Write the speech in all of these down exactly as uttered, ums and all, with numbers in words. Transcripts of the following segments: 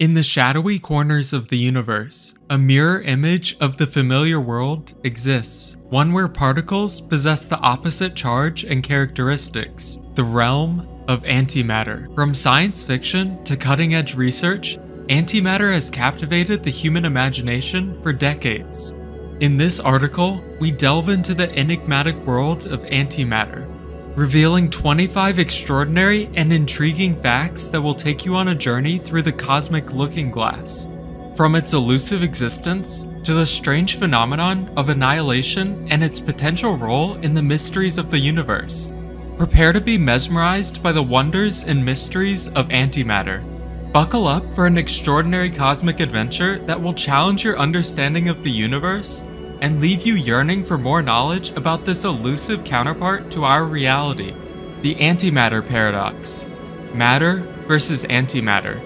In the shadowy corners of the universe, a mirror image of the familiar world exists, one where particles possess the opposite charge and characteristics, the realm of antimatter. From science fiction to cutting-edge research, antimatter has captivated the human imagination for decades. In this article, we delve into the enigmatic world of antimatter, revealing twenty-five extraordinary and intriguing facts that will take you on a journey through the cosmic looking glass, from its elusive existence to the strange phenomenon of annihilation and its potential role in the mysteries of the universe. Prepare to be mesmerized by the wonders and mysteries of antimatter. Buckle up for an extraordinary cosmic adventure that will challenge your understanding of the universe and leave you yearning for more knowledge about this elusive counterpart to our reality, the antimatter paradox. Matter versus antimatter.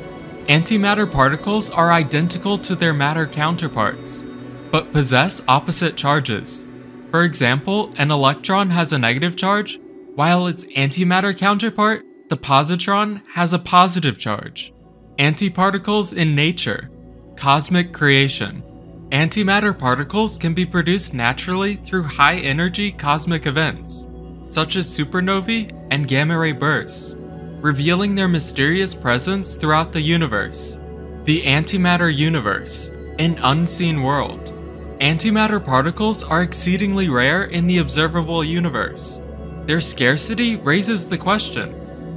Antimatter particles are identical to their matter counterparts, but possess opposite charges. For example, an electron has a negative charge, while its antimatter counterpart, the positron, has a positive charge. Antiparticles in nature. Cosmic creation. Antimatter particles can be produced naturally through high-energy cosmic events, such as supernovae and gamma-ray bursts, revealing their mysterious presence throughout the universe. The antimatter universe, an unseen world. Antimatter particles are exceedingly rare in the observable universe. Their scarcity raises the question,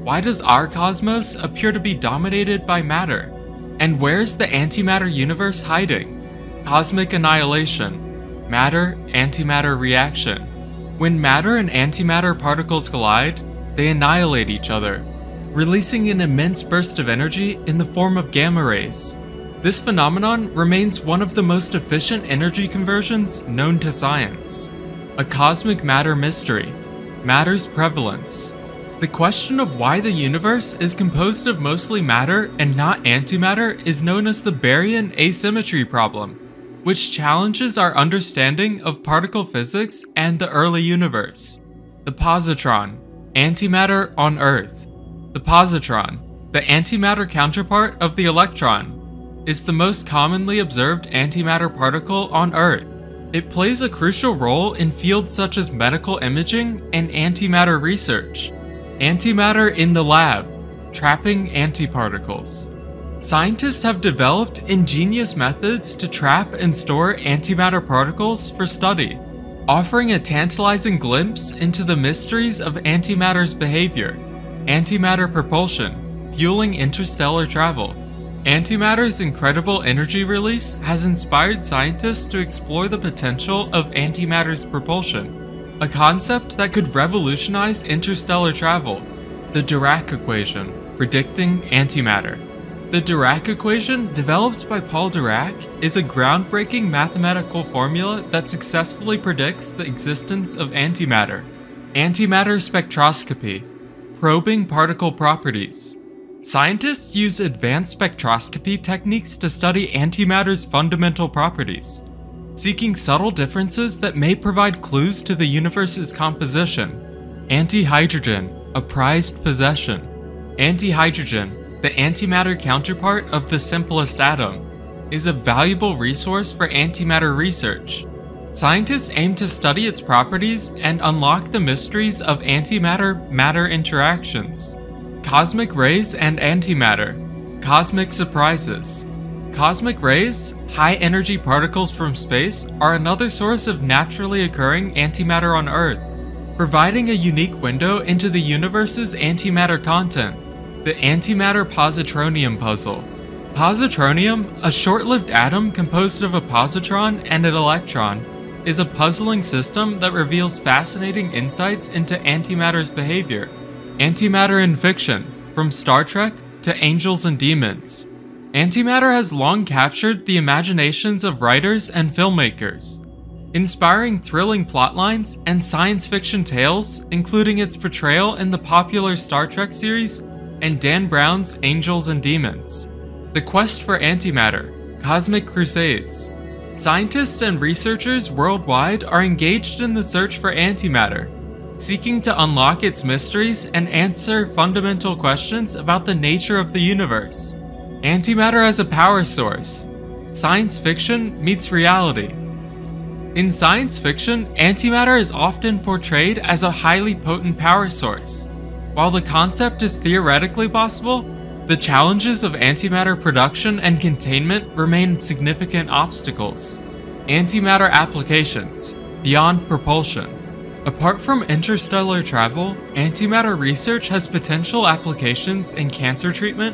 why does our cosmos appear to be dominated by matter? And where is the antimatter universe hiding? Cosmic annihilation, matter-antimatter reaction. When matter and antimatter particles collide, they annihilate each other, releasing an immense burst of energy in the form of gamma rays. This phenomenon remains one of the most efficient energy conversions known to science. A cosmic matter mystery, matter's prevalence. The question of why the universe is composed of mostly matter and not antimatter is known as the Baryon Asymmetry Problem, which challenges our understanding of particle physics and the early universe. The positron, antimatter on Earth. The positron, the antimatter counterpart of the electron, is the most commonly observed antimatter particle on Earth. It plays a crucial role in fields such as medical imaging and antimatter research. Antimatter in the lab, trapping antiparticles. Scientists have developed ingenious methods to trap and store antimatter particles for study, offering a tantalizing glimpse into the mysteries of antimatter's behavior. Antimatter propulsion, fueling interstellar travel. Antimatter's incredible energy release has inspired scientists to explore the potential of antimatter's propulsion, a concept that could revolutionize interstellar travel. The Dirac equation, predicting antimatter. The Dirac equation, developed by Paul Dirac, is a groundbreaking mathematical formula that successfully predicts the existence of antimatter. Antimatter spectroscopy, probing particle properties. Scientists use advanced spectroscopy techniques to study antimatter's fundamental properties, seeking subtle differences that may provide clues to the universe's composition. Antihydrogen, a prized possession. Antihydrogen, the antimatter counterpart of the simplest atom, is a valuable resource for antimatter research. Scientists aim to study its properties and unlock the mysteries of antimatter-matter interactions. Cosmic rays and antimatter. Cosmic surprises. Cosmic rays, high-energy particles from space, are another source of naturally occurring antimatter on Earth, providing a unique window into the universe's antimatter content. The antimatter positronium puzzle. Positronium, a short-lived atom composed of a positron and an electron, is a puzzling system that reveals fascinating insights into antimatter's behavior. Antimatter in fiction, from Star Trek to Angels and Demons. Antimatter has long captured the imaginations of writers and filmmakers, inspiring thrilling plotlines and science fiction tales, including its portrayal in the popular Star Trek series and Dan Brown's Angels and Demons. The quest for antimatter, cosmic crusades. Scientists and researchers worldwide are engaged in the search for antimatter, seeking to unlock its mysteries and answer fundamental questions about the nature of the universe. Antimatter as a power source. Science fiction meets reality. In science fiction, antimatter is often portrayed as a highly potent power source. While the concept is theoretically possible, the challenges of antimatter production and containment remain significant obstacles. Antimatter applications beyond propulsion. Apart from interstellar travel, antimatter research has potential applications in cancer treatment,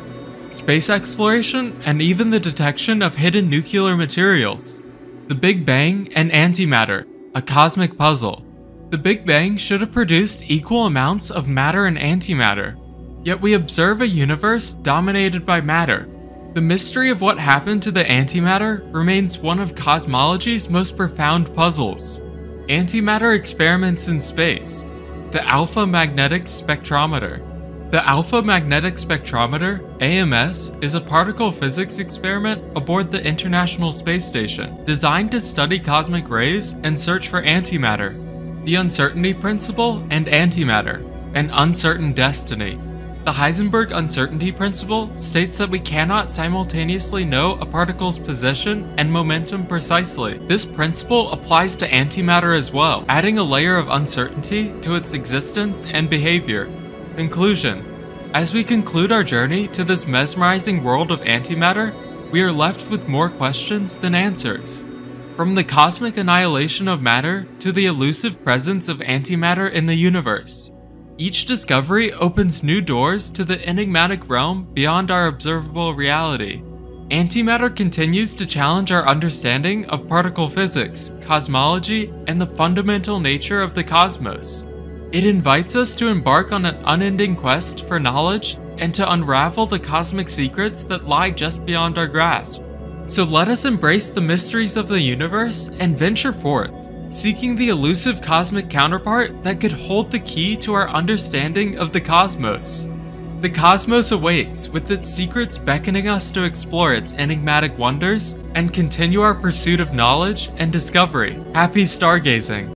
space exploration, and even the detection of hidden nuclear materials. The Big Bang and antimatter, a cosmic puzzle. The Big Bang should have produced equal amounts of matter and antimatter, yet we observe a universe dominated by matter. The mystery of what happened to the antimatter remains one of cosmology's most profound puzzles. Antimatter experiments in space. The Alpha Magnetic Spectrometer. The Alpha Magnetic Spectrometer, A M S, is a particle physics experiment aboard the International Space Station designed to study cosmic rays and search for antimatter, the uncertainty principle, and antimatter, an uncertain destiny. The Heisenberg Uncertainty Principle states that we cannot simultaneously know a particle's position and momentum precisely. This principle applies to antimatter as well, adding a layer of uncertainty to its existence and behavior. Conclusion. As we conclude our journey to this mesmerizing world of antimatter, we are left with more questions than answers. From the cosmic annihilation of matter to the elusive presence of antimatter in the universe, each discovery opens new doors to the enigmatic realm beyond our observable reality. Antimatter continues to challenge our understanding of particle physics, cosmology, and the fundamental nature of the cosmos. It invites us to embark on an unending quest for knowledge and to unravel the cosmic secrets that lie just beyond our grasp. So let us embrace the mysteries of the universe and venture forth, seeking the elusive cosmic counterpart that could hold the key to our understanding of the cosmos. The cosmos awaits, with its secrets beckoning us to explore its enigmatic wonders and continue our pursuit of knowledge and discovery. Happy stargazing!